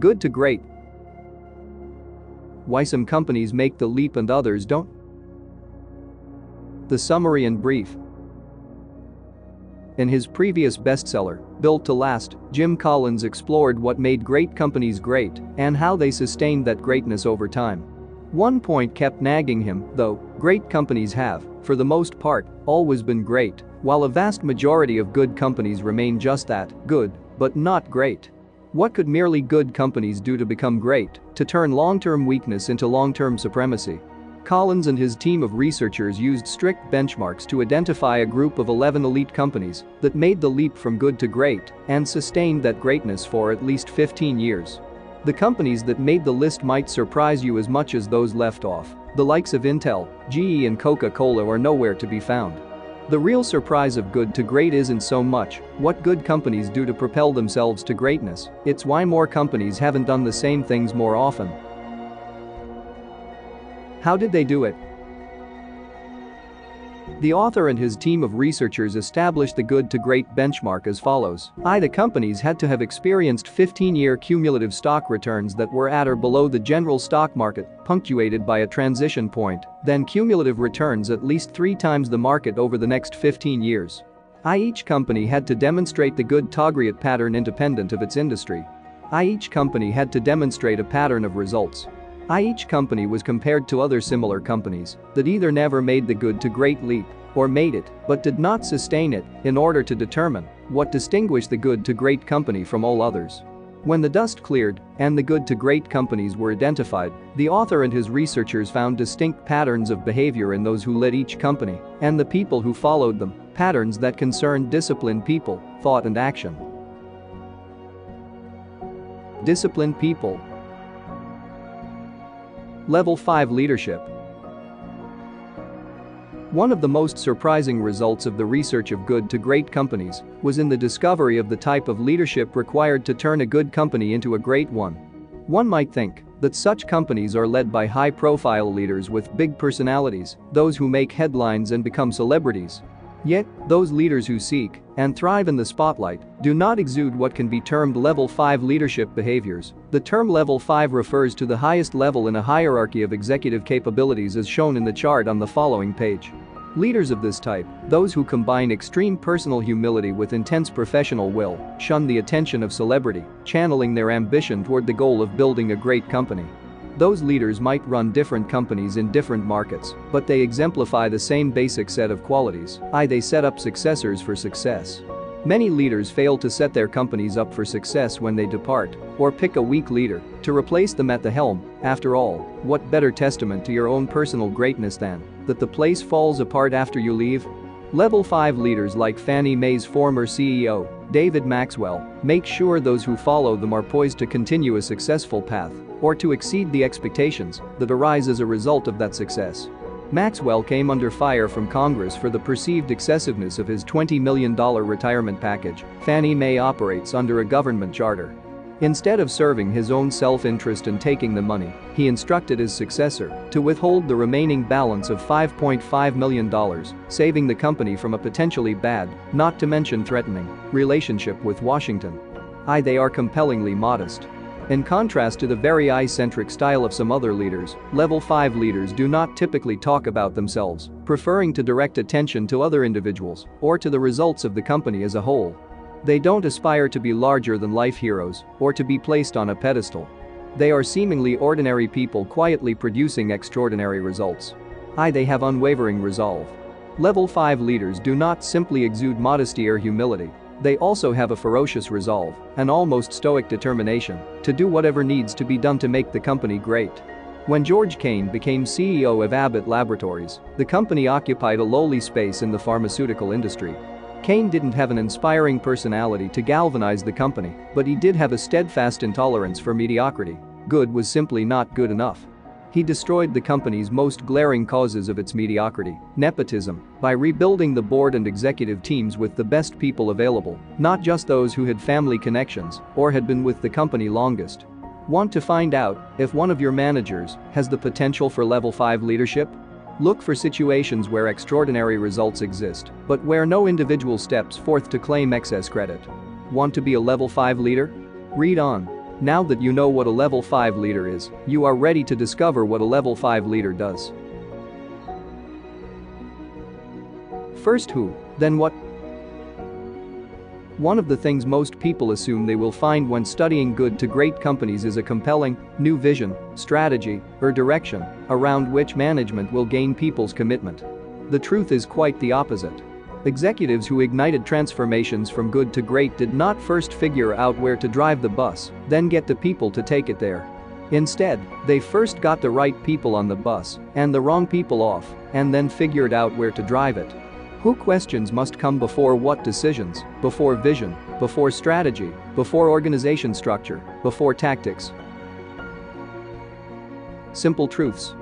Good to Great. Why some companies make the leap and others don't. The summary and brief. In his previous bestseller, Built to Last, Jim Collins explored what made great companies great and how they sustained that greatness over time. One point kept nagging him, though: great companies have, for the most part, always been great, while a vast majority of good companies remain just that, good, but not great. What could merely good companies do to become great, to turn long-term weakness into long-term supremacy? Collins and his team of researchers used strict benchmarks to identify a group of 11 elite companies that made the leap from good to great and sustained that greatness for at least 15 years. The companies that made the list might surprise you as much as those left off. The likes of Intel, GE and Coca-Cola are nowhere to be found. The real surprise of good to great isn't so much what good companies do to propel themselves to greatness, it's why more companies haven't done the same things more often. How did they do it? The author and his team of researchers established the good to great benchmark as follows. The companies had to have experienced 15-year cumulative stock returns that were at or below the general stock market, punctuated by a transition point, then cumulative returns at least 3 times the market over the next 15 years. Each company had to demonstrate the good to great pattern independent of its industry. Each company had to demonstrate a pattern of results. Each company was compared to other similar companies that either never made the good to great leap or made it but did not sustain it in order to determine what distinguished the good to great company from all others. When the dust cleared and the good to great companies were identified, the author and his researchers found distinct patterns of behavior in those who led each company and the people who followed them, patterns that concerned disciplined people, thought and action. Disciplined people. Level 5 leadership. One of the most surprising results of the research of good to great companies was in the discovery of the type of leadership required to turn a good company into a great one. One might think that such companies are led by high-profile leaders with big personalities, those who make headlines and become celebrities. Yet, those leaders who seek and thrive in the spotlight do not exude what can be termed level 5 leadership behaviors. The term level 5 refers to the highest level in a hierarchy of executive capabilities as shown in the chart on the following page. Leaders of this type, those who combine extreme personal humility with intense professional will, shun the attention of celebrity, channeling their ambition toward the goal of building a great company. Those leaders might run different companies in different markets, but they exemplify the same basic set of qualities. They set up successors for success. Many leaders fail to set their companies up for success when they depart, or pick a weak leader to replace them at the helm. After all, what better testament to your own personal greatness than that the place falls apart after you leave? Level 5 leaders like Fannie Mae's former CEO, David Maxwell, make sure those who follow them are poised to continue a successful path or to exceed the expectations that arise as a result of that success. Maxwell came under fire from Congress for the perceived excessiveness of his $20 million retirement package. Fannie Mae operates under a government charter. Instead of serving his own self-interest and taking the money, he instructed his successor to withhold the remaining balance of $5.5 million, saving the company from a potentially bad, not to mention threatening, relationship with Washington. They are compellingly modest. In contrast to the very eye-centric style of some other leaders, level 5 leaders do not typically talk about themselves, preferring to direct attention to other individuals or to the results of the company as a whole. They don't aspire to be larger-than-life heroes or to be placed on a pedestal. They are seemingly ordinary people quietly producing extraordinary results. They have unwavering resolve. Level 5 leaders do not simply exude modesty or humility. They also have a ferocious resolve, an almost stoic determination, to do whatever needs to be done to make the company great. When George Kane became CEO of Abbott Laboratories, the company occupied a lowly space in the pharmaceutical industry. Kane didn't have an inspiring personality to galvanize the company, but he did have a steadfast intolerance for mediocrity. Good was simply not good enough. He destroyed the company's most glaring causes of its mediocrity, nepotism, by rebuilding the board and executive teams with the best people available, not just those who had family connections or had been with the company longest. Want to find out if one of your managers has the potential for level 5 leadership? Look for situations where extraordinary results exist, but where no individual steps forth to claim excess credit. Want to be a level 5 leader? Read on. Now that you know what a level 5 leader is, you are ready to discover what a level 5 leader does. First who, then what? One of the things most people assume they will find when studying good to great companies is a compelling, new vision, strategy, or direction around which management will gain people's commitment. The truth is quite the opposite. Executives who ignited transformations from good to great did not first figure out where to drive the bus, then get the people to take it there. Instead, they first got the right people on the bus and the wrong people off, and then figured out where to drive it. Who questions must come before what decisions, before vision, before strategy, before organization structure, before tactics. Simple truths.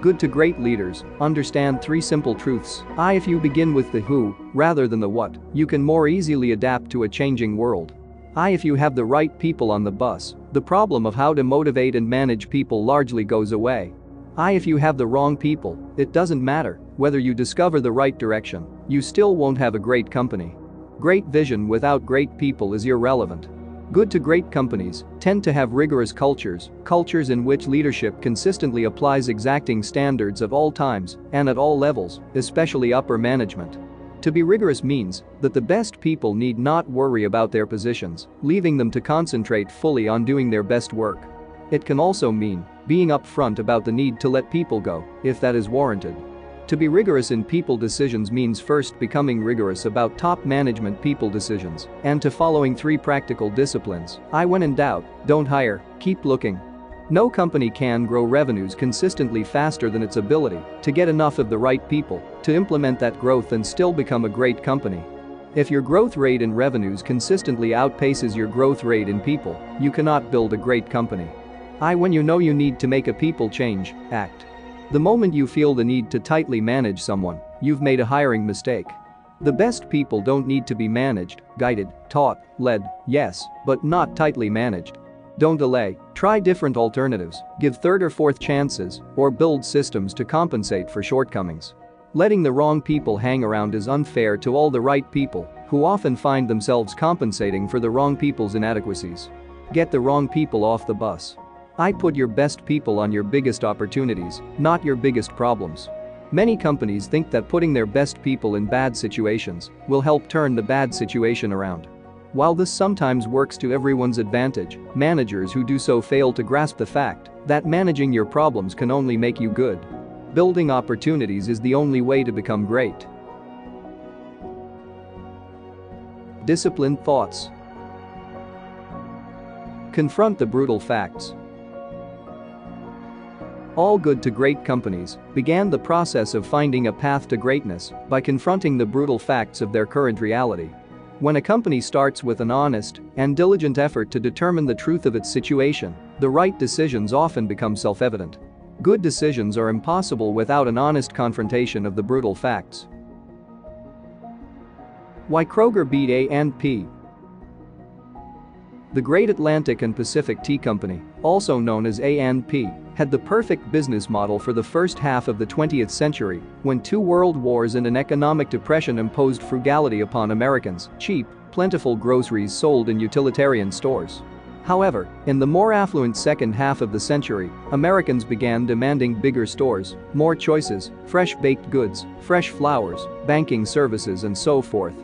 Good to great leaders understand three simple truths. If you begin with the who rather than the what, you can more easily adapt to a changing world. If you have the right people on the bus, the problem of how to motivate and manage people largely goes away. If you have the wrong people, it doesn't matter whether you discover the right direction, you still won't have a great company. Great vision without great people is irrelevant. Good to great companies tend to have rigorous cultures, cultures in which leadership consistently applies exacting standards at all times and at all levels, especially upper management. To be rigorous means that the best people need not worry about their positions, leaving them to concentrate fully on doing their best work. It can also mean being upfront about the need to let people go, if that is warranted. To be rigorous in people decisions means first becoming rigorous about top management people decisions and to following three practical disciplines. When in doubt, don't hire, keep looking. No company can grow revenues consistently faster than its ability to get enough of the right people to implement that growth and still become a great company. If your growth rate in revenues consistently outpaces your growth rate in people, you cannot build a great company. When you know you need to make a people change, act. The moment you feel the need to tightly manage someone, you've made a hiring mistake. The best people don't need to be managed, guided, taught, led, yes, but not tightly managed. Don't delay, try different alternatives, give third or fourth chances, or build systems to compensate for shortcomings. Letting the wrong people hang around is unfair to all the right people, who often find themselves compensating for the wrong people's inadequacies. Get the wrong people off the bus. Put your best people on your biggest opportunities, not your biggest problems. Many companies think that putting their best people in bad situations will help turn the bad situation around. While this sometimes works to everyone's advantage, managers who do so fail to grasp the fact that managing your problems can only make you good. Building opportunities is the only way to become great. Disciplined thoughts. Confront the brutal facts. All good to great companies began the process of finding a path to greatness by confronting the brutal facts of their current reality. When a company starts with an honest and diligent effort to determine the truth of its situation, the right decisions often become self-evident. Good decisions are impossible without an honest confrontation of the brutal facts. Why Kroger beat A&P. The Great Atlantic and Pacific Tea Company, also known as A&P, had the perfect business model for the first half of the 20th century, when two world wars and an economic depression imposed frugality upon Americans, cheap, plentiful groceries sold in utilitarian stores. However, in the more affluent second half of the century, Americans began demanding bigger stores, more choices, fresh baked goods, fresh flowers, banking services and so forth.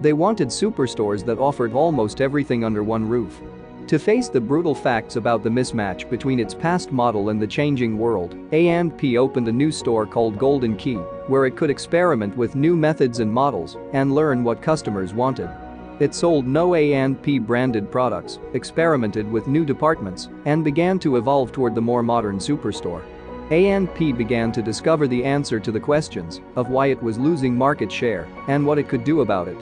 They wanted superstores that offered almost everything under one roof. To face the brutal facts about the mismatch between its past model and the changing world, A&P opened a new store called Golden Key, where it could experiment with new methods and models and learn what customers wanted. It sold no A&P branded products, experimented with new departments, and began to evolve toward the more modern superstore. A&P began to discover the answer to the questions of why it was losing market share and what it could do about it.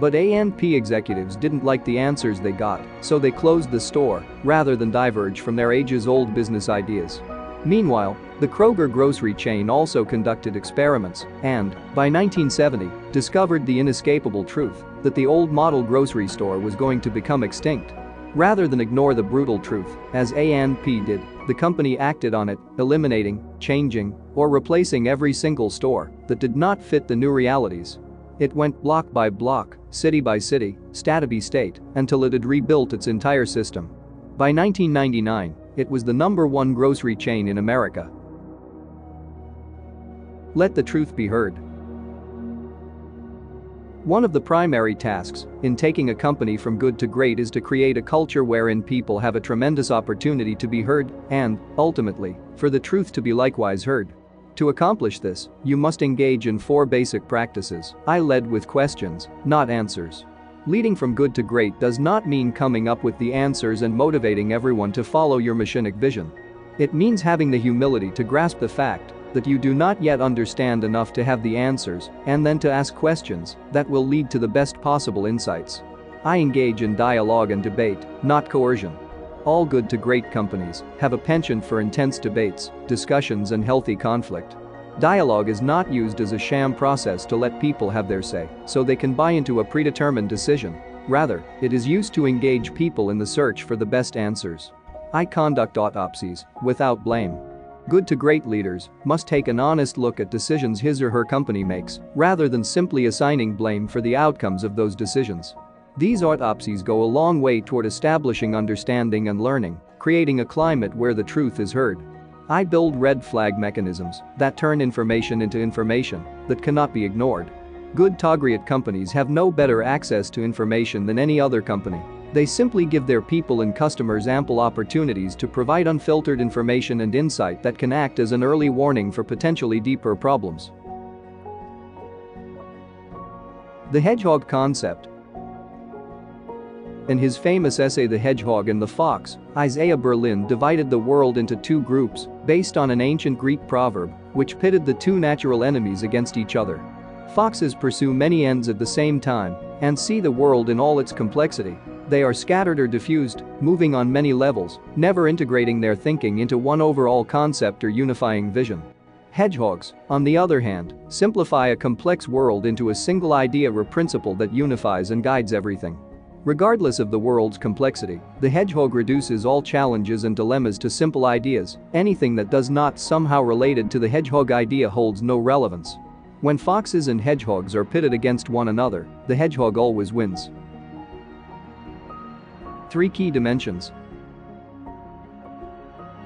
But A&P executives didn't like the answers they got, so they closed the store rather than diverge from their ages-old business ideas. Meanwhile, the Kroger grocery chain also conducted experiments and, by 1970, discovered the inescapable truth that the old model grocery store was going to become extinct. Rather than ignore the brutal truth, as A&P did, the company acted on it, eliminating, changing, or replacing every single store that did not fit the new realities. It went block by block, city by city, state by state, until it had rebuilt its entire system. By 1999, it was the #1 grocery chain in America. Let the truth be heard. One of the primary tasks in taking a company from good to great is to create a culture wherein people have a tremendous opportunity to be heard and, ultimately, for the truth to be likewise heard. To accomplish this, you must engage in 4 basic practices. I led with questions, not answers. Leading from good to great does not mean coming up with the answers and motivating everyone to follow your machinic vision. It means having the humility to grasp the fact that you do not yet understand enough to have the answers, and then to ask questions that will lead to the best possible insights. I engage in dialogue and debate, not coercion. All good to great companies have a penchant for intense debates, discussions, and healthy conflict. Dialogue is not used as a sham process to let people have their say so they can buy into a predetermined decision. Rather, it is used to engage people in the search for the best answers. I conduct autopsies without blame. Good to great leaders must take an honest look at decisions his or her company makes, rather than simply assigning blame for the outcomes of those decisions. These autopsies go a long way toward establishing understanding and learning, creating a climate where the truth is heard. I build red flag mechanisms that turn information into information that cannot be ignored. Good to great companies have no better access to information than any other company. They simply give their people and customers ample opportunities to provide unfiltered information and insight that can act as an early warning for potentially deeper problems. The Hedgehog concept. In his famous essay The Hedgehog and the Fox, Isaiah Berlin divided the world into 2 groups based on an ancient Greek proverb which pitted the 2 natural enemies against each other. Foxes pursue many ends at the same time and see the world in all its complexity. They are scattered or diffused, moving on many levels, never integrating their thinking into one overall concept or unifying vision. Hedgehogs, on the other hand, simplify a complex world into a single idea or principle that unifies and guides everything. Regardless of the world's complexity, the hedgehog reduces all challenges and dilemmas to simple ideas. Anything that does not somehow related to the hedgehog idea holds no relevance. When foxes and hedgehogs are pitted against one another, the hedgehog always wins. 3 key dimensions.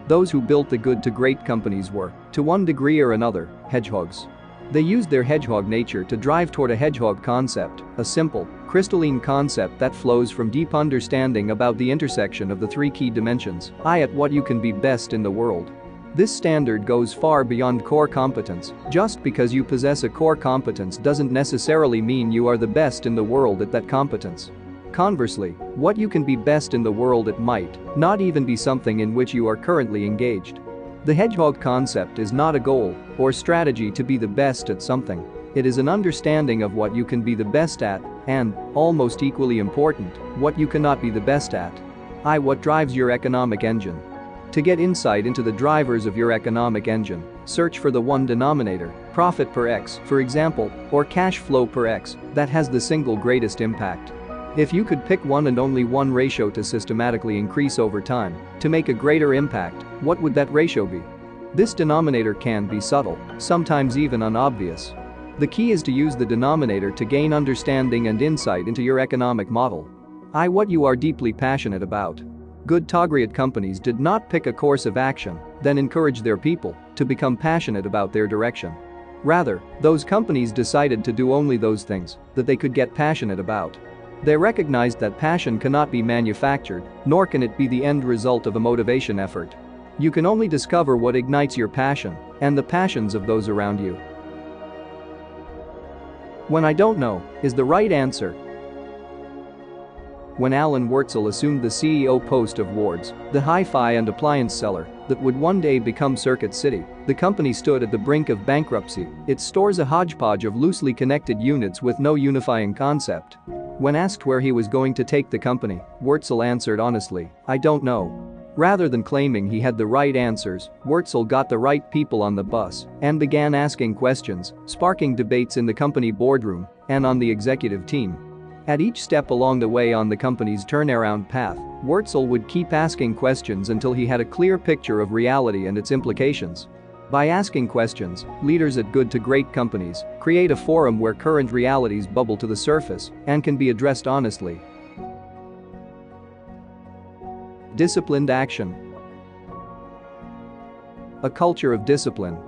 Those who built the good to great companies were, to one degree or another, hedgehogs. They used their hedgehog nature to drive toward a hedgehog concept, a simple, crystalline concept that flows from deep understanding about the intersection of the 3 key dimensions, I at what you can be best in the world. This standard goes far beyond core competence. Just because you possess a core competence doesn't necessarily mean you are the best in the world at that competence. Conversely, what you can be best in the world at might not even be something in which you are currently engaged. The hedgehog concept is not a goal or strategy to be the best at something. It is an understanding of what you can be the best at and, almost equally important, what you cannot be the best at. What drives your economic engine? To get insight into the drivers of your economic engine, search for the one denominator, profit per X, for example, or cash flow per X, that has the single greatest impact. If you could pick one and only one ratio to systematically increase over time, to make a greater impact, what would that ratio be? This denominator can be subtle, sometimes even unobvious. The key is to use the denominator to gain understanding and insight into your economic model. What you are deeply passionate about. Good to great companies did not pick a course of action, then encourage their people to become passionate about their direction. Rather, those companies decided to do only those things that they could get passionate about. They recognized that passion cannot be manufactured, nor can it be the end result of a motivation effort. You can only discover what ignites your passion and the passions of those around you. When I don't know is the right answer. When Alan Wurzel assumed the CEO post of Wards, the hi-fi and appliance seller that would one day become Circuit City, the company stood at the brink of bankruptcy. It stores a hodgepodge of loosely connected units with no unifying concept. When asked where he was going to take the company, Wurzel answered honestly, "I don't know." Rather than claiming he had the right answers, Wurzel got the right people on the bus and began asking questions, sparking debates in the company boardroom and on the executive team. At each step along the way on the company's turnaround path, Wurzel would keep asking questions until he had a clear picture of reality and its implications. By asking questions, leaders at good to great companies create a forum where current realities bubble to the surface and can be addressed honestly. Disciplined action. A culture of discipline.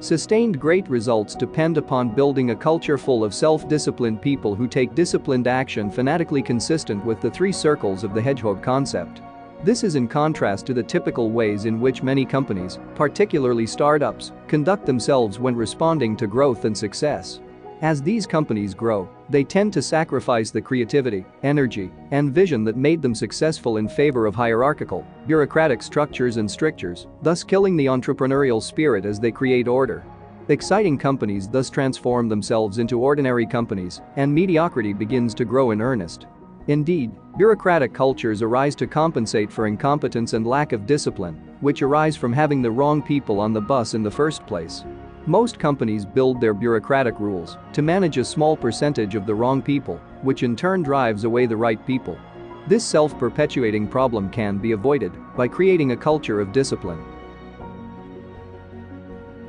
Sustained great results depend upon building a culture full of self-disciplined people who take disciplined action fanatically consistent with the three circles of the hedgehog concept. This is in contrast to the typical ways in which many companies, particularly startups, conduct themselves when responding to growth and success. As these companies grow, they tend to sacrifice the creativity, energy, and vision that made them successful in favor of hierarchical, bureaucratic structures and strictures, thus killing the entrepreneurial spirit as they create order. Exciting companies thus transform themselves into ordinary companies, and mediocrity begins to grow in earnest. Indeed, bureaucratic cultures arise to compensate for incompetence and lack of discipline, which arise from having the wrong people on the bus in the first place. Most companies build their bureaucratic rules to manage a small percentage of the wrong people, which in turn drives away the right people. This self-perpetuating problem can be avoided by creating a culture of discipline.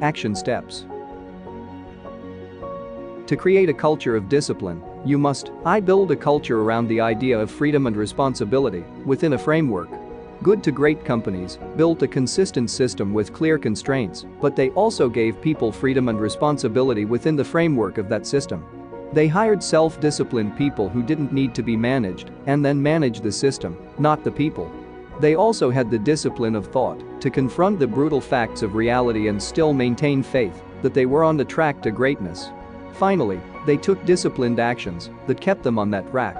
Action steps. To create a culture of discipline, you must build a culture around the idea of freedom and responsibility within a framework. Good to great companies built a consistent system with clear constraints, but they also gave people freedom and responsibility within the framework of that system. They hired self-disciplined people who didn't need to be managed and then managed the system, not the people. They also had the discipline of thought to confront the brutal facts of reality and still maintain faith that they were on the track to greatness. Finally, they took disciplined actions that kept them on that track.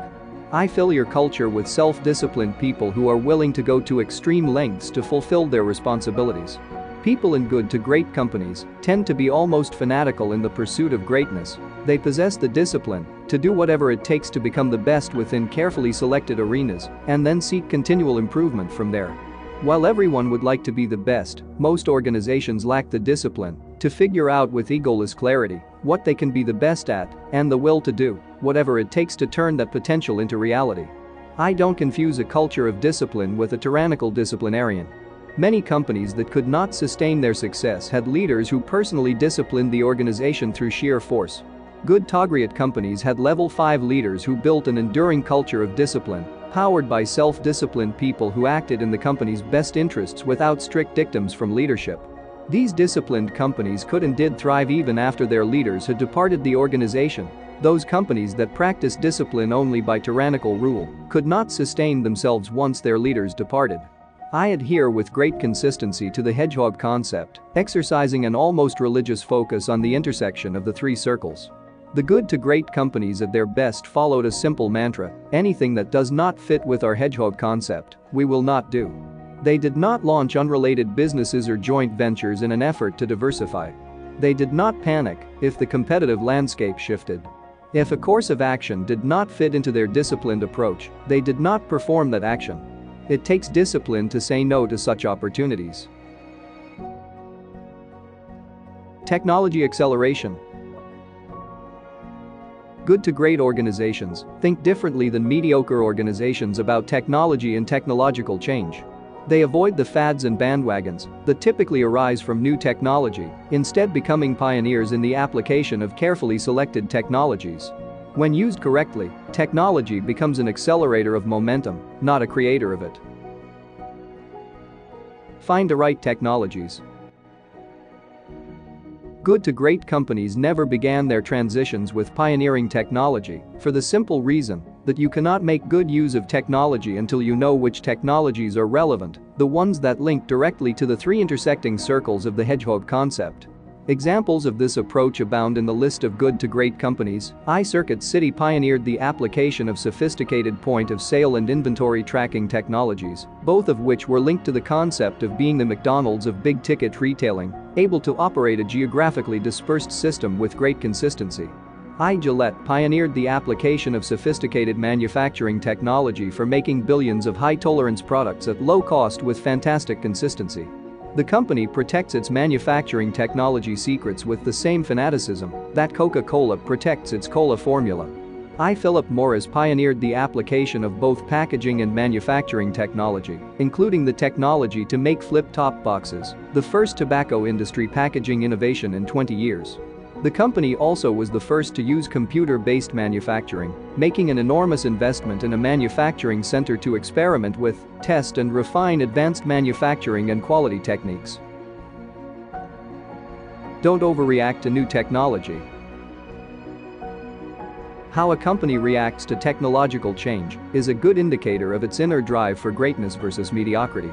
Fill your culture with self-disciplined people who are willing to go to extreme lengths to fulfill their responsibilities. People in good to great companies tend to be almost fanatical in the pursuit of greatness. They possess the discipline to do whatever it takes to become the best within carefully selected arenas and then seek continual improvement from there. While everyone would like to be the best, most organizations lack the discipline to figure out with egoless clarity what they can be the best at and the will to do whatever it takes to turn that potential into reality. Don't confuse a culture of discipline with a tyrannical disciplinarian. Many companies that could not sustain their success had leaders who personally disciplined the organization through sheer force. Good to great companies had level 5 leaders who built an enduring culture of discipline, powered by self-disciplined people who acted in the company's best interests without strict dictums from leadership. These disciplined companies could and did thrive even after their leaders had departed the organization. Those companies that practiced discipline only by tyrannical rule could not sustain themselves once their leaders departed. Adhere with great consistency to the hedgehog concept, exercising an almost religious focus on the intersection of the three circles. The good to great companies at their best followed a simple mantra: anything that does not fit with our hedgehog concept, we will not do. They did not launch unrelated businesses or joint ventures in an effort to diversify. They did not panic if the competitive landscape shifted. If a course of action did not fit into their disciplined approach, they did not perform that action. It takes discipline to say no to such opportunities. Technology acceleration. Good to great organizations think differently than mediocre organizations about technology and technological change. They avoid the fads and bandwagons that typically arise from new technology, instead becoming pioneers in the application of carefully selected technologies. When used correctly, technology becomes an accelerator of momentum, not a creator of it. Find the right technologies. Good to great companies never began their transitions with pioneering technology for the simple reason that you cannot make good use of technology until you know which technologies are relevant, the ones that link directly to the three intersecting circles of the hedgehog concept. Examples of this approach abound in the list of good to great companies. Circuit City pioneered the application of sophisticated point-of-sale and inventory tracking technologies, both of which were linked to the concept of being the McDonald's of big-ticket retailing, able to operate a geographically dispersed system with great consistency. Gillette pioneered the application of sophisticated manufacturing technology for making billions of high-tolerance products at low cost with fantastic consistency. The company protects its manufacturing technology secrets with the same fanaticism that Coca-Cola protects its cola formula. Philip Morris pioneered the application of both packaging and manufacturing technology, including the technology to make flip-top boxes, the first tobacco industry packaging innovation in 20 years. The company also was the first to use computer-based manufacturing, making an enormous investment in a manufacturing center to experiment with, test and refine advanced manufacturing and quality techniques. Don't overreact to new technology. How a company reacts to technological change is a good indicator of its inner drive for greatness versus mediocrity.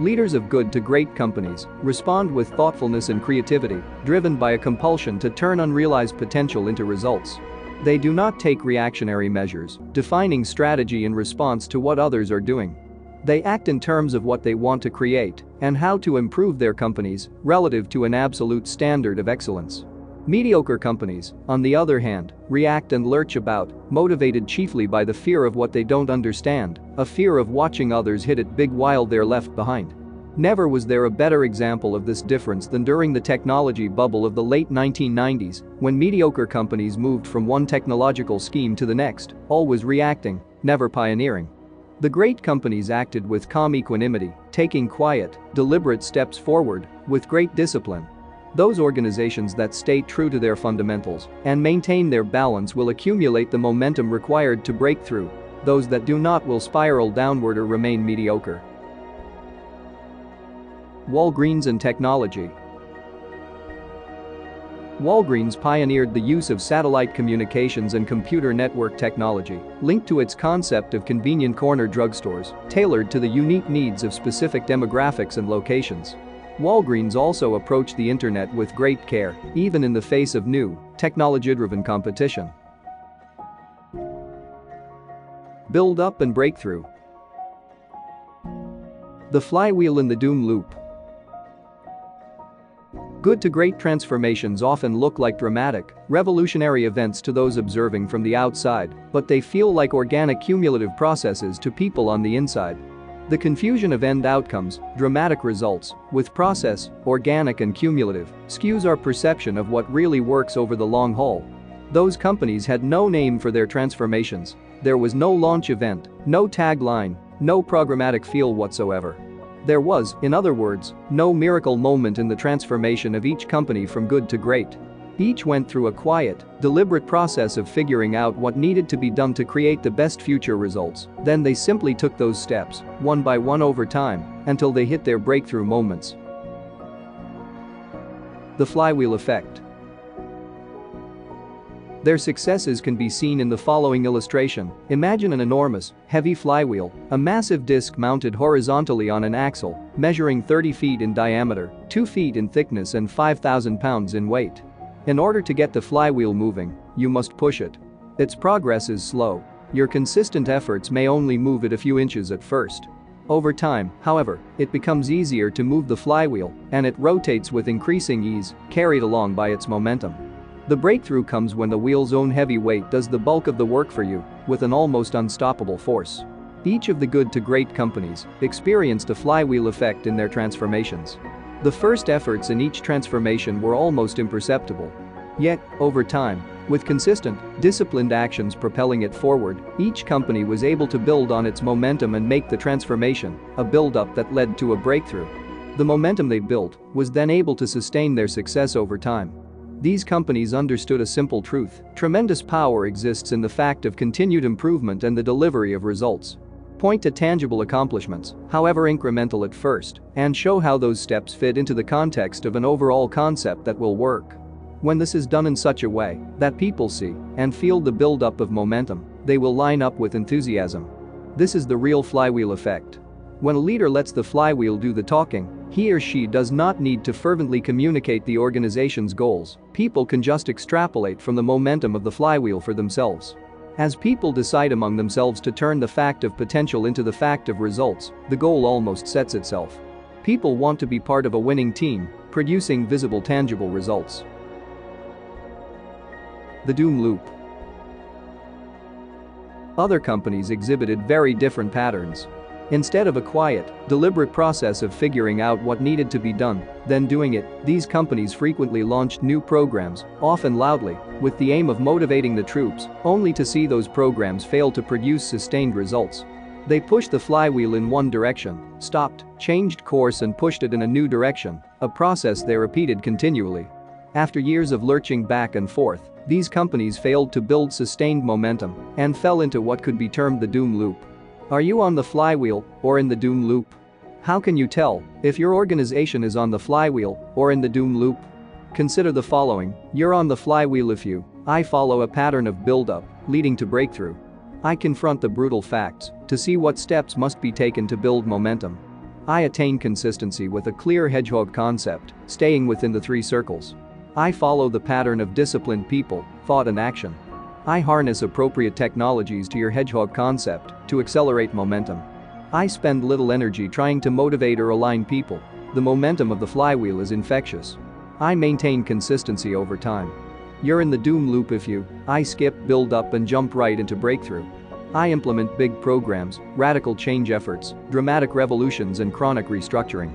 Leaders of good to great companies respond with thoughtfulness and creativity, driven by a compulsion to turn unrealized potential into results. They do not take reactionary measures, defining strategy in response to what others are doing. They act in terms of what they want to create and how to improve their companies relative to an absolute standard of excellence. Mediocre companies, on the other hand, react and lurch about, motivated chiefly by the fear of what they don't understand, a fear of watching others hit it big while they're left behind. Never was there a better example of this difference than during the technology bubble of the late 1990s, when mediocre companies moved from one technological scheme to the next, always reacting, never pioneering. The great companies acted with calm equanimity, taking quiet, deliberate steps forward, with great discipline. Those organizations that stay true to their fundamentals and maintain their balance will accumulate the momentum required to break through. Those that do not will spiral downward or remain mediocre. Walgreens and technology. Walgreens pioneered the use of satellite communications and computer network technology, linked to its concept of convenient corner drugstores, tailored to the unique needs of specific demographics and locations. Walgreens also approached the internet with great care, even in the face of new, technology-driven competition. Build up and breakthrough. The flywheel in the doom loop. Good to great transformations often look like dramatic, revolutionary events to those observing from the outside, but they feel like organic cumulative processes to people on the inside. The confusion of end outcomes, dramatic results, with process, organic and cumulative, skews our perception of what really works over the long haul. Those companies had no name for their transformations. There was no launch event, no tagline, no programmatic feel whatsoever. There was, in other words, no miracle moment in the transformation of each company from good to great. Each went through a quiet, deliberate process of figuring out what needed to be done to create the best future results, then they simply took those steps, one by one over time, until they hit their breakthrough moments. The flywheel effect. Their successes can be seen in the following illustration. Imagine an enormous, heavy flywheel, a massive disc mounted horizontally on an axle, measuring 30 feet in diameter, 2 feet in thickness and 5,000 pounds in weight. In order to get the flywheel moving, you must push it. Its progress is slow. Your consistent efforts may only move it a few inches at first. Over time, however, it becomes easier to move the flywheel, and it rotates with increasing ease, carried along by its momentum. The breakthrough comes when the wheel's own heavy weight does the bulk of the work for you, with an almost unstoppable force. Each of the good to great companies experienced a flywheel effect in their transformations. The first efforts in each transformation were almost imperceptible. Yet, over time, with consistent, disciplined actions propelling it forward, each company was able to build on its momentum and make the transformation, a build-up that led to a breakthrough. The momentum they built was then able to sustain their success over time. These companies understood a simple truth: tremendous power exists in the fact of continued improvement and the delivery of results. Point to tangible accomplishments, however incremental at first, and show how those steps fit into the context of an overall concept that will work. When this is done in such a way that people see and feel the buildup of momentum, they will line up with enthusiasm. This is the real flywheel effect. When a leader lets the flywheel do the talking, he or she does not need to fervently communicate the organization's goals. People can just extrapolate from the momentum of the flywheel for themselves. As people decide among themselves to turn the fact of potential into the fact of results, the goal almost sets itself. People want to be part of a winning team, producing visible, tangible results. The doom loop. Other companies exhibited very different patterns. Instead of a quiet, deliberate process of figuring out what needed to be done, then doing it, these companies frequently launched new programs, often loudly, with the aim of motivating the troops, only to see those programs fail to produce sustained results. They pushed the flywheel in one direction, stopped, changed course and pushed it in a new direction, a process they repeated continually. After years of lurching back and forth, these companies failed to build sustained momentum and fell into what could be termed the doom loop. Are you on the flywheel or in the doom loop? How can you tell if your organization is on the flywheel or in the doom loop? Consider the following: you're on the flywheel if I follow a pattern of build-up leading to breakthrough. I confront the brutal facts to see what steps must be taken to build momentum. I attain consistency with a clear hedgehog concept, staying within the three circles. I follow the pattern of disciplined people, thought and action. I harness appropriate technologies to your hedgehog concept to accelerate momentum. I spend little energy trying to motivate or align people. The momentum of the flywheel is infectious. I maintain consistency over time. You're in the doom loop if I skip build up and jump right into breakthrough. I implement big programs, radical change efforts, dramatic revolutions and chronic restructuring.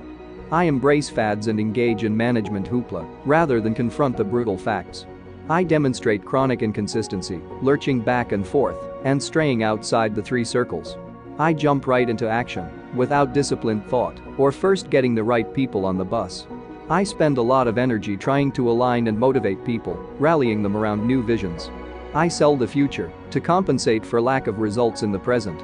I embrace fads and engage in management hoopla rather than confront the brutal facts. I demonstrate chronic inconsistency, lurching back and forth, and straying outside the three circles. I jump right into action without disciplined thought or first getting the right people on the bus. I spend a lot of energy trying to align and motivate people, rallying them around new visions. I sell the future to compensate for lack of results in the present.